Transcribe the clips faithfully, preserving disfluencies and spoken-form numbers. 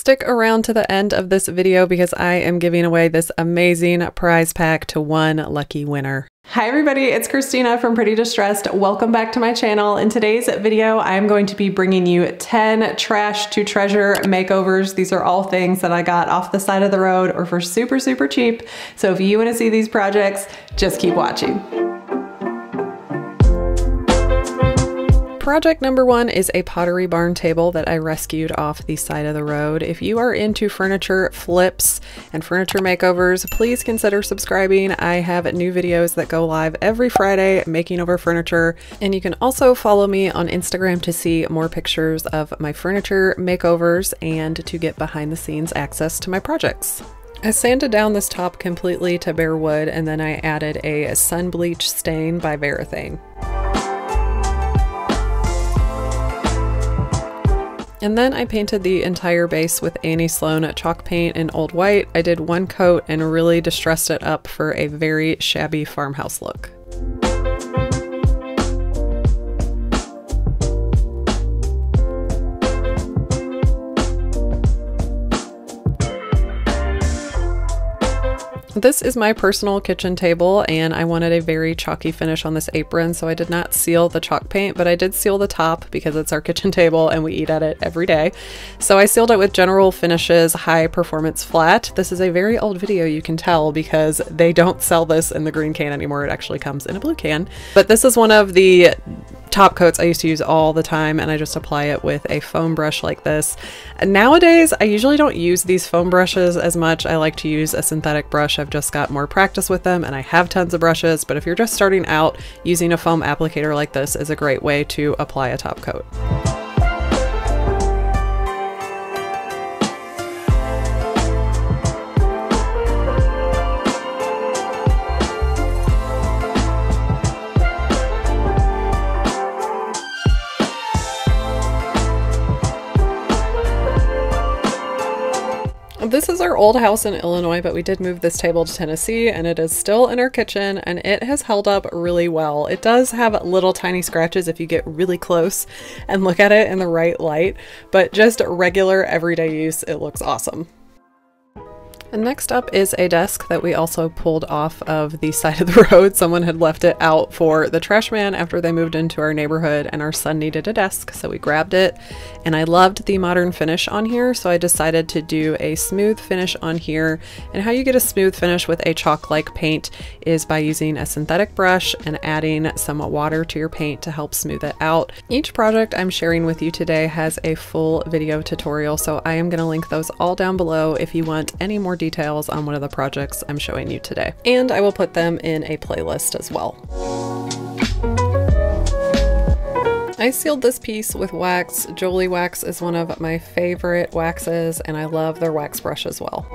stick around to the end of this video because I am giving away this amazing prize pack to one lucky winner. Hi everybody, it's Christina from Pretty Distressed. Welcome back to my channel. In today's video, I'm going to be bringing you ten trash to treasure makeovers. These are all things that I got off the side of the road or for super, super cheap. So if you want to see these projects, just keep watching. Project number one is a Pottery Barn table that I rescued off the side of the road. If you are into furniture flips and furniture makeovers, please consider subscribing. I have new videos that go live every Friday making over furniture, and you can also follow me on Instagram to see more pictures of my furniture makeovers and to get behind the scenes access to my projects. I sanded down this top completely to bare wood, and then I added a sun bleach stain by Varathane. And then I painted the entire base with Annie Sloan chalk paint in Old White. I did one coat and really distressed it up for a very shabby farmhouse look. This is my personal kitchen table, and I wanted a very chalky finish on this apron, so I did not seal the chalk paint, but I did seal the top because it's our kitchen table and we eat at it every day. So I sealed it with General Finishes High Performance Flat. This is a very old video, you can tell, because they don't sell this in the green can anymore. It actually comes in a blue can. But this is one of the top coats I used to use all the time, and I just apply it with a foam brush like this. Nowadays, I usually don't use these foam brushes as much. I like to use a synthetic brush. I've just got more practice with them, and I have tons of brushes, but if you're just starting out, using a foam applicator like this is a great way to apply a top coat. This is our old house in Illinois, but we did move this table to Tennessee, and it is still in our kitchen, and it has held up really well. It does have little tiny scratches if you get really close and look at it in the right light, but just regular everyday use, it looks awesome. And next up is a desk that we also pulled off of the side of the road. Someone had left it out for the trash man after they moved into our neighborhood, and our son needed a desk, so we grabbed it. And I loved the modern finish on here, so I decided to do a smooth finish on here. And how you get a smooth finish with a chalk-like paint is by using a synthetic brush and adding some water to your paint to help smooth it out. Each project I'm sharing with you today has a full video tutorial, so I am going to link those all down below if you want any more details on one of the projects I'm showing you today. And I will put them in a playlist as well. I sealed this piece with wax. Jolie Wax is one of my favorite waxes, and I love their wax brush as well.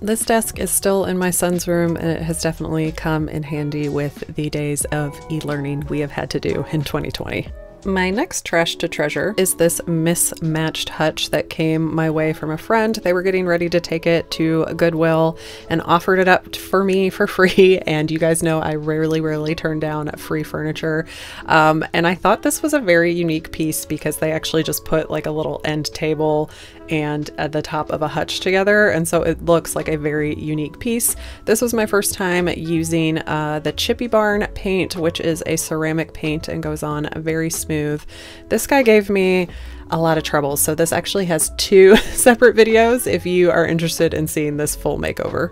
This desk is still in my son's room, and it has definitely come in handy with the days of e-learning we have had to do in twenty twenty. My next trash to treasure is this mismatched hutch that came my way from a friend. They were getting ready to take it to Goodwill and offered it up for me for free. And you guys know I rarely, rarely turn down free furniture. Um, and I thought this was a very unique piece because they actually just put like a little end table and at the top of a hutch together. And so it looks like a very unique piece. This was my first time using uh, the Chippy Barn paint, which is a ceramic paint and goes on very smooth. This guy gave me a lot of trouble, so this actually has two separate videos if you are interested in seeing this full makeover.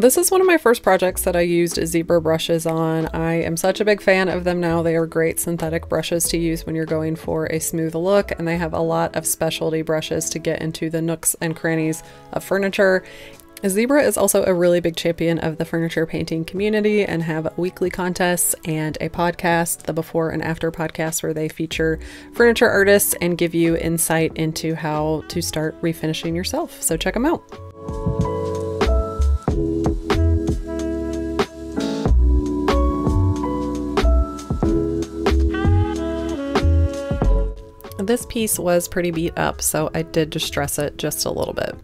This is one of my first projects that I used Zebra brushes on. I am such a big fan of them now. They are great synthetic brushes to use when you're going for a smooth look, and they have a lot of specialty brushes to get into the nooks and crannies of furniture. Zebra is also a really big champion of the furniture painting community and have weekly contests and a podcast, the Before and After Podcast, where they feature furniture artists and give you insight into how to start refinishing yourself. So check them out. This piece was pretty beat up, so I did distress it just a little bit.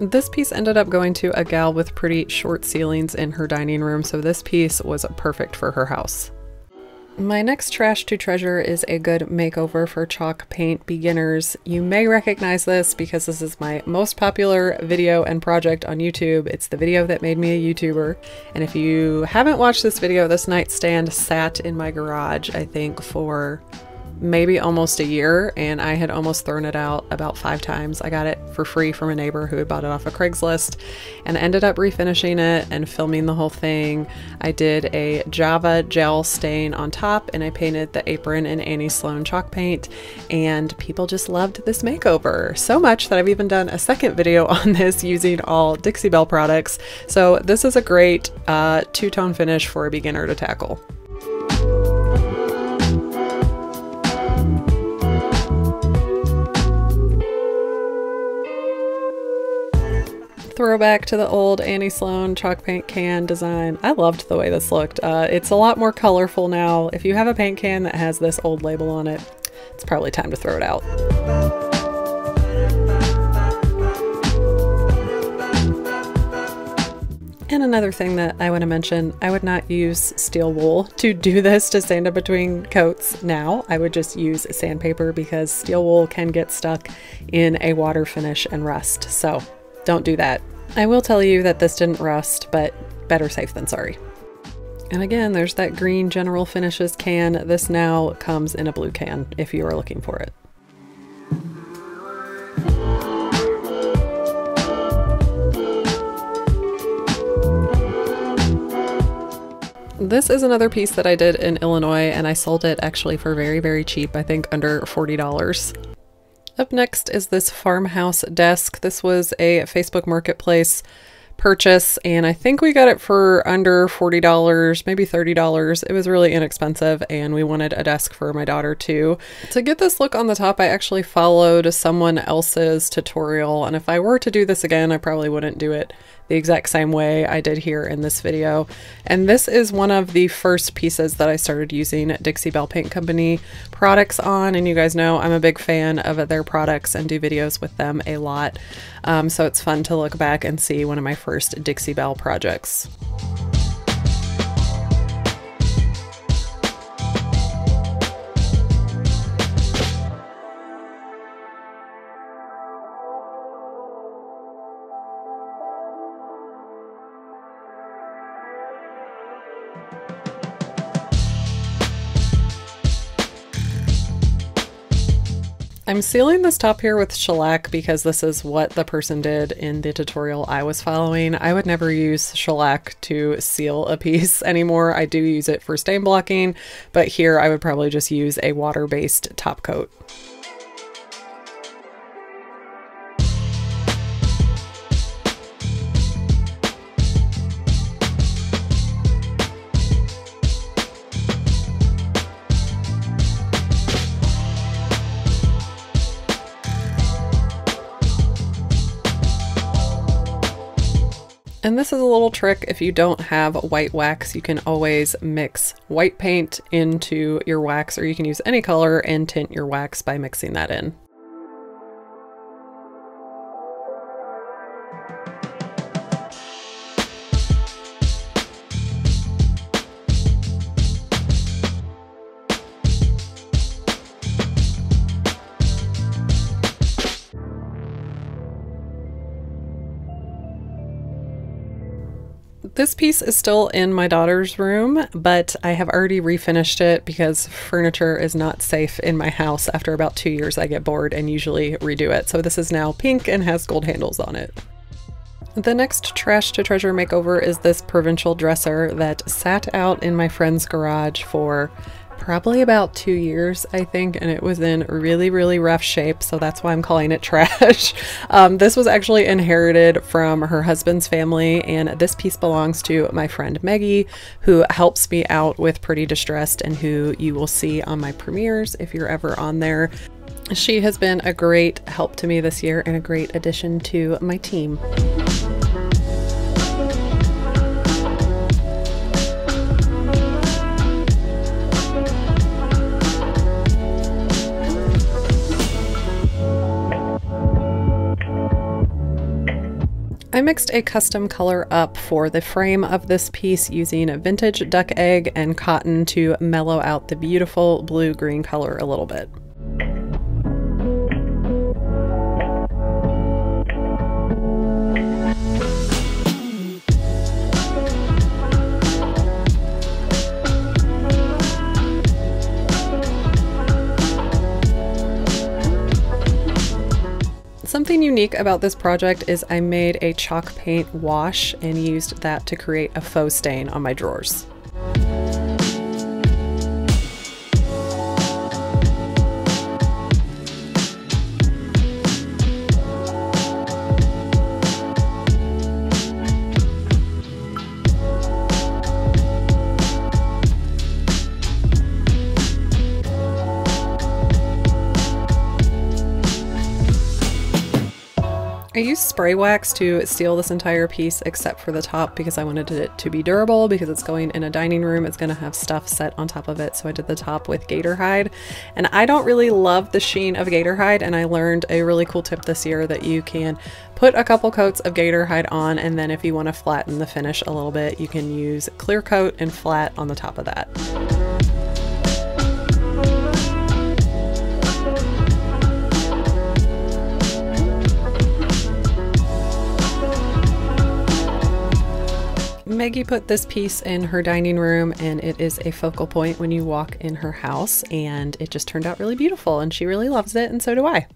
This piece ended up going to a gal with pretty short ceilings in her dining room, so this piece was perfect for her house. My next trash to treasure is a good makeover for chalk paint beginners. You may recognize this because this is my most popular video and project on YouTube. It's the video that made me a YouTuber. And if you haven't watched this video, this nightstand sat in my garage, I think, for maybe almost a year, and I had almost thrown it out about five times. I got it for free from a neighbor who had bought it off of Craigslist and ended up refinishing it and filming the whole thing. I did a Java Gel stain on top, and I painted the apron in Annie Sloan chalk paint, and people just loved this makeover so much that I've even done a second video on this using all Dixie Belle products. So this is a great uh, two-tone finish for a beginner to tackle. Throwback to the old Annie Sloan chalk paint can design. I loved the way this looked. Uh, it's a lot more colorful now. If you have a paint can that has this old label on it, it's probably time to throw it out. And another thing that I want to mention, I would not use steel wool to do this to stand up between coats now. I would just use sandpaper because steel wool can get stuck in a water finish and rust. So don't do that. I will tell you that this didn't rust, but better safe than sorry. And again, there's that green General Finishes can. This now comes in a blue can if you are looking for it. This is another piece that I did in Illinois, and I sold it actually for very, very cheap. I think under forty dollars. Up next is this farmhouse desk. This was a Facebook Marketplace purchase, and I think we got it for under forty dollars, maybe thirty dollars. It was really inexpensive, and we wanted a desk for my daughter too. To get this look on the top, I actually followed someone else's tutorial, and if I were to do this again, I probably wouldn't do it the exact same way I did here in this video. And this is one of the first pieces that I started using Dixie Belle Paint Company products on, and you guys know I'm a big fan of their products and do videos with them a lot. Um, so it's fun to look back and see one of my first Dixie Belle projects. I'm sealing this top here with shellac because this is what the person did in the tutorial I was following. I would never use shellac to seal a piece anymore. I do use it for stain blocking, but here I would probably just use a water-based top coat. And this is a little trick. If you don't have white wax, you can always mix white paint into your wax, or you can use any color and tint your wax by mixing that in. This piece is still in my daughter's room, but I have already refinished it because furniture is not safe in my house. After about two years, I get bored and usually redo it. So this is now pink and has gold handles on it. The next trash to treasure makeover is this provincial dresser that sat out in my friend's garage for probably about two years, I think, and it was in really, really rough shape, so that's why I'm calling it trash. Um, this was actually inherited from her husband's family, and this piece belongs to my friend Maggie, who helps me out with Pretty Distressed and who you will see on my premieres if you're ever on there. She has been a great help to me this year and a great addition to my team. I mixed a custom color up for the frame of this piece using a vintage duck egg and cotton to mellow out the beautiful blue-green color a little bit. Something unique about this project is I made a chalk paint wash and used that to create a faux stain on my drawers. I used spray wax to seal this entire piece except for the top because I wanted it to be durable because it's going in a dining room. It's going to have stuff set on top of it. So I did the top with Gator hide, and I don't really love the sheen of Gator hide, and I learned a really cool tip this year that you can put a couple coats of Gator hide on, and then if you want to flatten the finish a little bit, you can use clear coat and flat on the top of that. Maggie put this piece in her dining room, and it is a focal point when you walk in her house, and it just turned out really beautiful, and she really loves it, and so do I.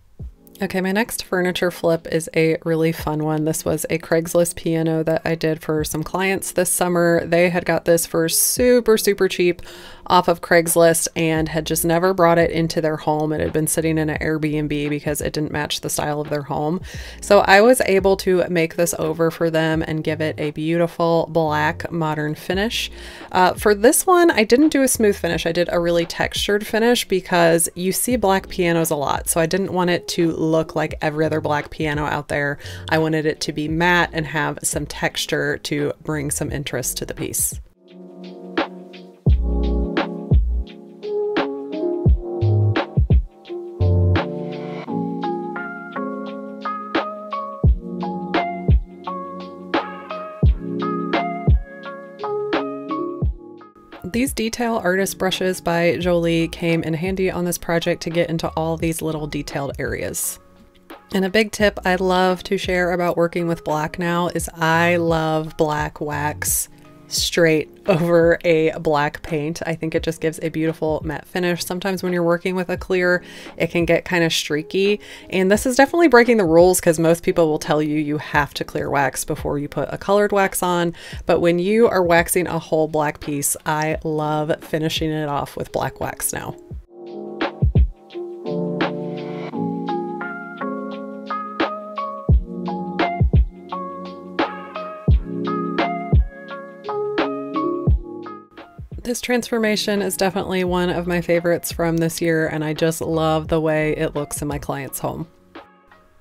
Okay, my next furniture flip is a really fun one. This was a Craigslist piano that I did for some clients this summer. They had got this for super, super cheap off of Craigslist and had just never brought it into their home. It had been sitting in an Airbnb because it didn't match the style of their home. So I was able to make this over for them and give it a beautiful black modern finish. Uh, for this one, I didn't do a smooth finish. I did a really textured finish because you see black pianos a lot. So I didn't want it to look like every other black piano out there. I wanted it to be matte and have some texture to bring some interest to the piece. These detail artist brushes by Jolie came in handy on this project to get into all these little detailed areas. And a big tip I love to share about working with black now is I love black wax straight over a black paint. I think it just gives a beautiful matte finish. Sometimes when you're working with a clear, it can get kind of streaky. And this is definitely breaking the rules because most people will tell you you have to clear wax before you put a colored wax on. But when you are waxing a whole black piece, I love finishing it off with black wax now. This transformation is definitely one of my favorites from this year, and I just love the way it looks in my client's home.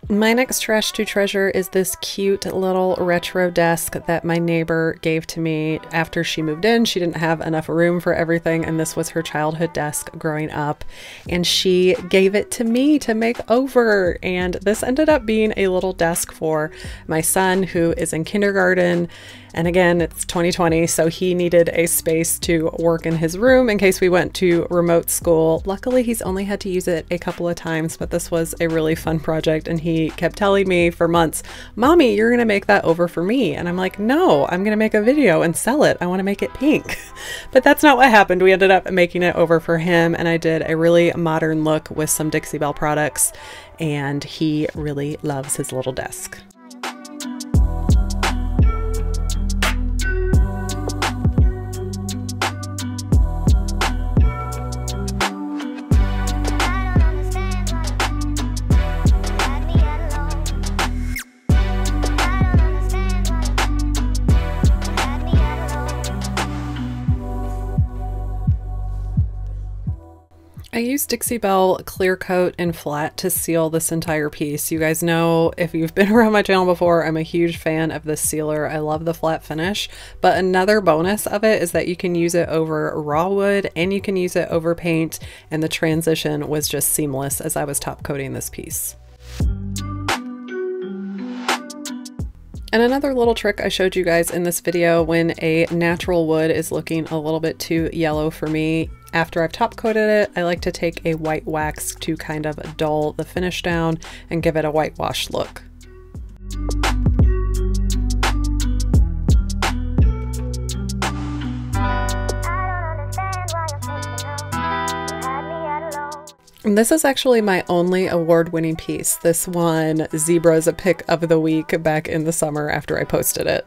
My next trash to treasure is this cute little retro desk that my neighbor gave to me after she moved in. She didn't have enough room for everything, and this was her childhood desk growing up, and she gave it to me to make over, and this ended up being a little desk for my son who is in kindergarten. And again, it's twenty twenty, so he needed a space to work in his room in case we went to remote school. Luckily, he's only had to use it a couple of times, but this was a really fun project, and he kept telling me for months, "Mommy, you're gonna make that over for me." And I'm like, "No, I'm gonna make a video and sell it. I wanna make it pink." But that's not what happened. We ended up making it over for him, and I did a really modern look with some Dixie Belle products, and he really loves his little desk. I used Dixie Belle Clear Coat and Flat to seal this entire piece. You guys know, if you've been around my channel before, I'm a huge fan of this sealer. I love the flat finish, but another bonus of it is that you can use it over raw wood and you can use it over paint, and the transition was just seamless as I was top coating this piece. And another little trick I showed you guys in this video, when a natural wood is looking a little bit too yellow for me, after I've top coated it, I like to take a white wax to kind of dull the finish down and give it a whitewash look. This is actually my only award-winning piece. This won Zebra's pick of the week back in the summer after I posted it.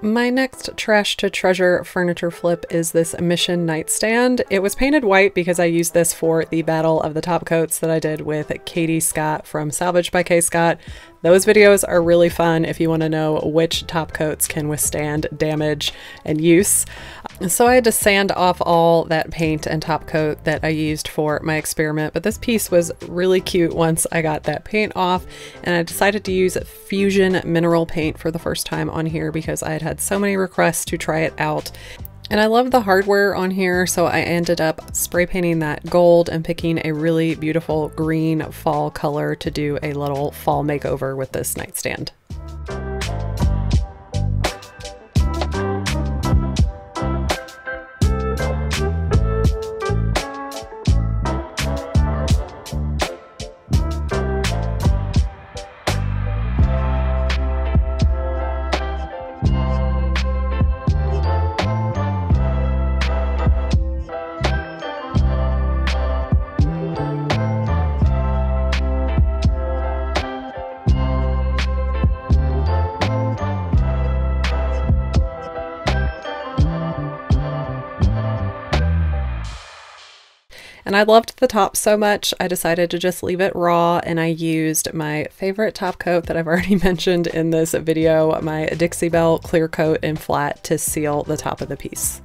My next trash to treasure furniture flip is this Mission nightstand. It was painted white because I used this for the Battle of the Top Coats that I did with Katie Scott from Salvage by K Scott. Those videos are really fun if you want to know which top coats can withstand damage and use. So I had to sand off all that paint and top coat that I used for my experiment, but this piece was really cute once I got that paint off, and I decided to use Fusion Mineral Paint for the first time on here because I had had so many requests to try it out. And I love the hardware on here, so I ended up spray painting that gold and picking a really beautiful green fall color to do a little fall makeover with this nightstand. And I loved the top so much, I decided to just leave it raw, and I used my favorite top coat that I've already mentioned in this video, my Dixie Belle Clear Coat and Flat, to seal the top of the piece.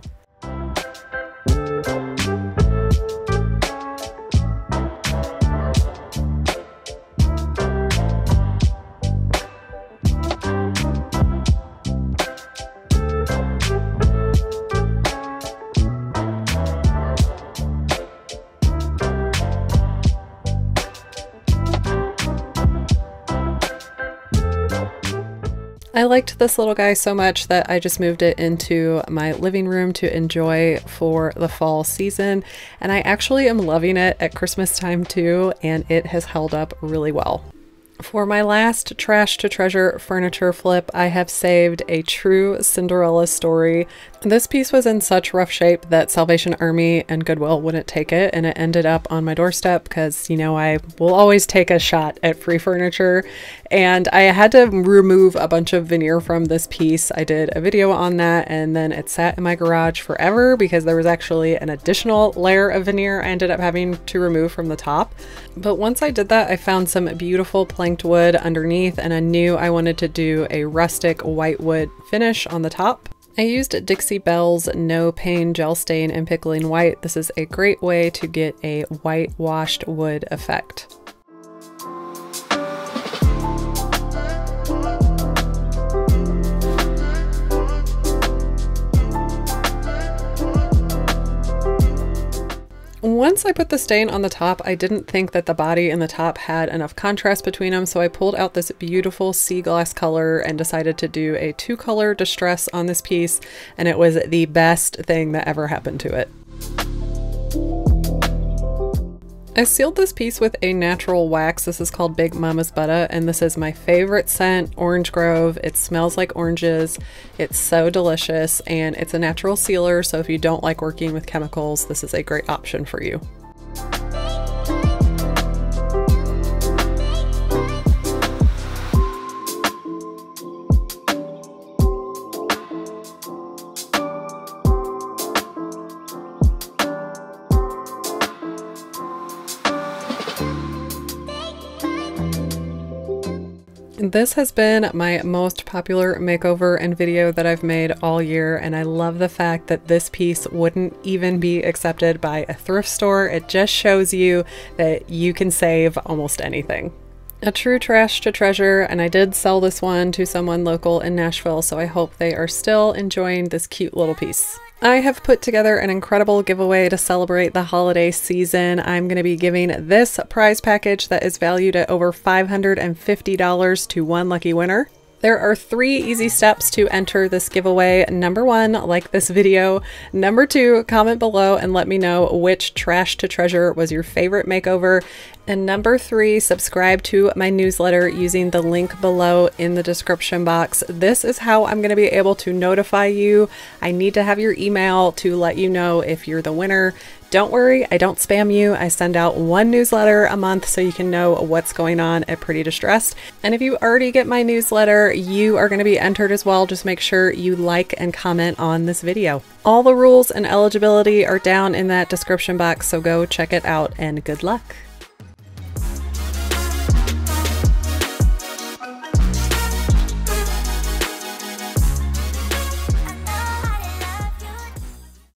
I liked this little guy so much that I just moved it into my living room to enjoy for the fall season, and I actually am loving it at Christmas time too, and it has held up really well. For my last trash to treasure furniture flip, I have saved a true Cinderella story. This piece was in such rough shape that Salvation Army and Goodwill wouldn't take it, and it ended up on my doorstep because, you know, I will always take a shot at free furniture. And I had to remove a bunch of veneer from this piece. I did a video on that, and then it sat in my garage forever because there was actually an additional layer of veneer I ended up having to remove from the top. But once I did that, I found some beautiful planks wood underneath, and I knew I wanted to do a rustic white wood finish on the top. I used Dixie Belle's No Pain Gel Stain in Pickling White. This is a great way to get a whitewashed wood effect. Once I put the stain on the top, I didn't think that the body and the top had enough contrast between them, so I pulled out this beautiful sea glass color and decided to do a two color distress on this piece, and it was the best thing that ever happened to it. I sealed this piece with a natural wax. This is called Big Mama's Butter, and this is my favorite scent, Orange Grove. It smells like oranges. It's so delicious, and it's a natural sealer, so if you don't like working with chemicals, this is a great option for you. This has been my most popular makeover and video that I've made all year, and I love the fact that this piece wouldn't even be accepted by a thrift store. It just shows you that you can save almost anything. A true trash to treasure, and I did sell this one to someone local in Nashville, so I hope they are still enjoying this cute little piece. I have put together an incredible giveaway to celebrate the holiday season. I'm going to be giving this prize package that is valued at over five hundred fifty dollars to one lucky winner. There are three easy steps to enter this giveaway. Number one, like this video. Number two, comment below and let me know which trash to treasure was your favorite makeover. And number three, subscribe to my newsletter using the link below in the description box. This is how I'm going to be able to notify you. I need to have your email to let you know if you're the winner. Don't worry, I don't spam you. I send out one newsletter a month so you can know what's going on at Pretty Distressed. And if you already get my newsletter, you are going to be entered as well. Just make sure you like and comment on this video. All the rules and eligibility are down in that description box, so go check it out and good luck.